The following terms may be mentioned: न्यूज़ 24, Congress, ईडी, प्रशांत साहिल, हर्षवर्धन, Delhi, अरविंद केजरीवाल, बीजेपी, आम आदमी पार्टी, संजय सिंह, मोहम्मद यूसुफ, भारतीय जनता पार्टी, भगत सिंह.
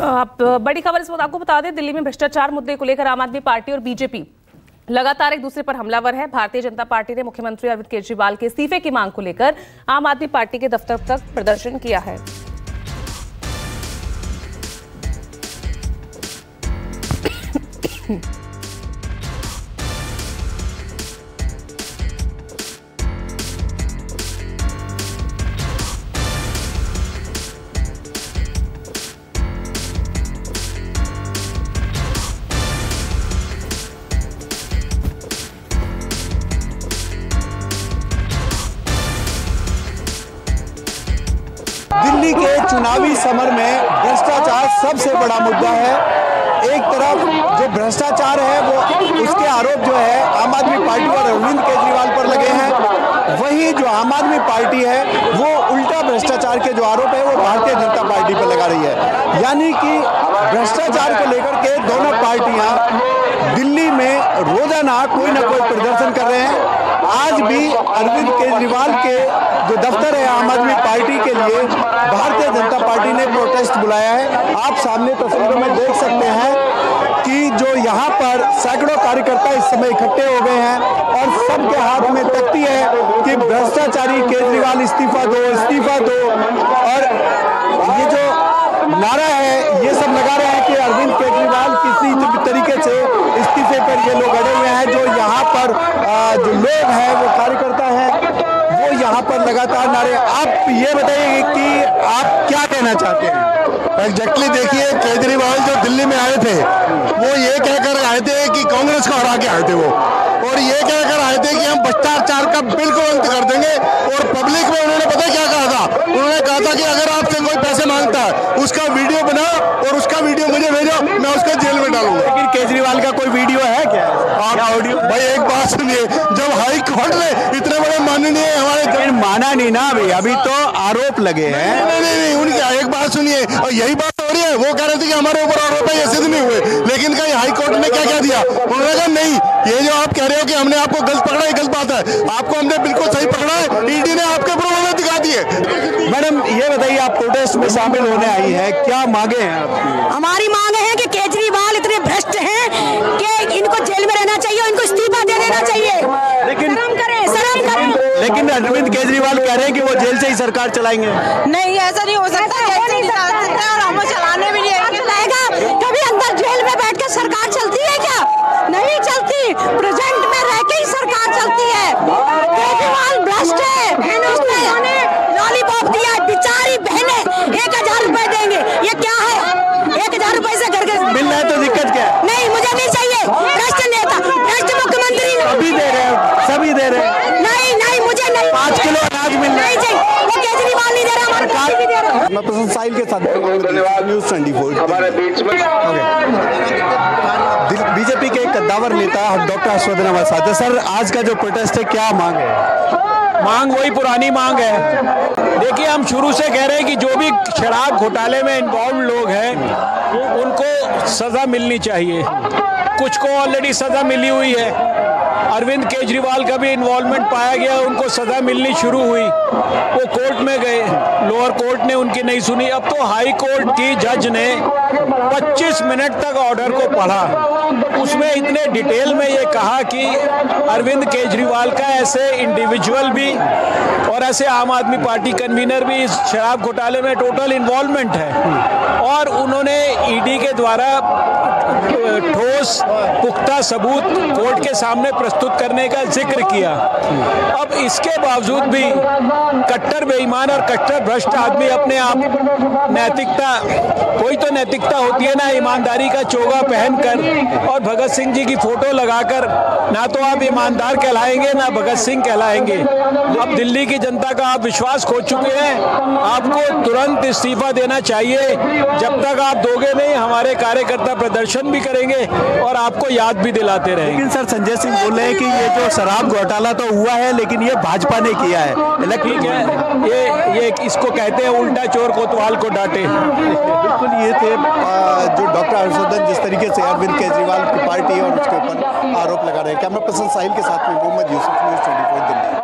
बड़ी खबर इस वक्त आपको बता दें, दिल्ली में भ्रष्टाचार मुद्दे को लेकर आम आदमी पार्टी और बीजेपी लगातार एक दूसरे पर हमलावर है। भारतीय जनता पार्टी ने मुख्यमंत्री अरविंद केजरीवाल के इस्तीफे की मांग को लेकर आम आदमी पार्टी के दफ्तर तक प्रदर्शन किया है। दिल्ली के चुनावी समर में भ्रष्टाचार सबसे बड़ा मुद्दा है। एक तरफ जो भ्रष्टाचार है वो उसके आरोप जो है आम आदमी पार्टी और अरविंद केजरीवाल पर लगे हैं, वहीं जो आम आदमी पार्टी है वो उल्टा भ्रष्टाचार के जो आरोप है वो भारतीय जनता पार्टी पर लगा रही है। यानी कि भ्रष्टाचार को लेकर के दोनों पार्टियां दिल्ली में रोजाना कोई ना कोई प्रदर्शन कर रहे हैं। आज भी अरविंद केजरीवाल के जो दफ्तर है आम आदमी पार्टी के लिए भारतीय जनता पार्टी ने प्रोटेस्ट बुलाया है। आप सामने तस्वीरों में देख सकते हैं कि जो यहाँ पर सैकड़ों कार्यकर्ता इस समय इकट्ठे हो गए हैं और सबके हाथ में तख्ती है कि भ्रष्टाचारी केजरीवाल इस्तीफा दो, और ये जो नारा है ये सब लगा रहे हैं कि अरविंद केजरीवाल किसी तरीके से इस्तीफे पर ये लोग अड़े हुए हैं। जो यहाँ पर जो लोग हैं वो कार्यकर्ता हैं वो यहाँ पर लगातार नारे। आप ये बताइए कि आप क्या कहना चाहते हैं? एग्जैक्टली देखिए, केजरीवाल जो दिल्ली में आए थे वो ये कहकर आए थे कि कांग्रेस को हरा के आए थे वो, और ये कहकर आए थे कि हम भ्रष्टाचार का बिल्कुल अंत कर देंगे। और पब्लिक में उन्होंने पता क्या कहा था? उन्होंने कहा था कि अगर आपसे कोई पैसे मांगता है उसका वीडियो बनाओ और उसका वीडियो मुझे भेजो, मैं उसको जेल में डालूंगा। लेकिन केजरीवाल का कोई वीडियो है क्या? ऑडियो? भाई एक बात सुनिए, जब हाई कोर्ट ने इतने बड़े माननीय हमारे माना नहीं ना, अभी अभी तो आरोप लगे हैं। नहीं उनकी एक बात सुनिए, और यही बात हो रही है। वो कह रहे थे कि हमारे ऊपर आरोप है, ये सिद्ध नहीं हुए। लेकिन कहीं हाईकोर्ट ने क्या क्या दिया? उन्होंने कहा नहीं, ये जो आप कह रहे हो कि हमने आपको गलत पकड़ा है गलत बात है, आपको हमने बिल्कुल सही पकड़ा है। ईडी ने आपके प्रमाण दिखा दिए। मैडम ये बताइए, आप प्रोटेस्ट में शामिल होने आई है, क्या मांगे हैं आपकी? हमारी मांग है कि केजरीवाल इतने भ्रष्ट हैं कि इनको जेल में रहना चाहिए, इनको इस्तीफा दे देना चाहिए। लेकिन लेकिन अरविंद केजरीवाल कह रहे हैं कि वो जेल से ही सरकार चलाएंगे। नहीं ऐसा नहीं हो सकता, हमें चलाने भी नहीं आएगा। कभी अंदर जेल में बैठ कर सरकार चलती है क्या? नहीं चलती, प्रेजेंट में रह के ही सरकार चलती है। केजरीवाल भ्रष्ट है, उसने लॉलीपॉप दिया, बेचारी बहने 1000 रुपए देंगे, ये क्या है? 1000 रुपए से घर घर मिल रहा है तो दिक्कत क्या है? नहीं मुझे भी चाहिए, भ्रष्ट नेता भ्रष्ट मुख्यमंत्री। अभी दे रहे हैं, सभी दे रहे हैं। नहीं मुझे नहीं, 5 किलो अनाज मिल रहा है, वो केजरीवाल नहीं दे रहा, सरकार भी दे रहा है। मैं प्रशांत साहिल के साथ न्यूज़ 24 हमारे बीच में। बीजेपी के कद्दावर नेता डॉ. हर्षवर्धन हमारे साथ है। सर आज का जो प्रोटेस्ट है क्या मांग है? मांग वही पुरानी मांग है। देखिए हम शुरू से कह रहे हैं कि जो भी शराब घोटाले में इन्वॉल्व लोग हैं उनको सजा मिलनी चाहिए। कुछ को ऑलरेडी सजा मिली हुई है, अरविंद केजरीवाल का भी इन्वॉल्वमेंट पाया गया, उनको सजा मिलनी शुरू हुई। वो कोर्ट में गए, लोअर कोर्ट ने उनकी नहीं सुनी, अब तो हाई कोर्ट की जज ने 25 मिनट तक ऑर्डर को पढ़ा। उसमें इतने डिटेल में ये कहा कि अरविंद केजरीवाल का ऐसे इंडिविजुअल भी और ऐसे आम आदमी पार्टी कन्वीनर भी इस शराब घोटाले में टोटल इन्वॉल्वमेंट है, और उन्होंने ईडी के द्वारा ठोस पुख्ता सबूत कोर्ट के सामने प्रस्तुत करने का जिक्र किया। अब इसके बावजूद भी कट्टर बेईमान और कट्टर भ्रष्ट आदमी अपने आप नैतिकता, कोई तो नैतिकता होती है ना, ईमानदारी का चोगा पहनकर और भगत सिंह जी की फोटो लगाकर, ना तो आप ईमानदार कहलाएंगे ना भगत सिंह कहलाएंगे। अब दिल्ली की जनता का आप विश्वास खो चुके हैं, आपको तुरंत इस्तीफा देना चाहिए। जब तक आप दोगे नहीं हमारे कार्यकर्ता प्रदर्शन भी करेंगे और आपको याद भी दिलाते रहेंगे। लेकिन सर संजय सिंह बोल रहे हैं कि ये जो शराब घोटाला तो हुआ है लेकिन ये भाजपा ने किया है। ठीक है, ये इसको कहते हैं उल्टा चोर कोतवाल को डांटे। बिल्कुल ये थे जो डॉ. हर्षवर्धन जिस तरीके से अरविंद केजरीवाल की पार्टी और उसके ऊपर आरोप लगा रहे हैं। कैमरा पर्सन साहिल के साथ में मोहम्मद यूसुफ, न्यूज़ 24 दिल्ली।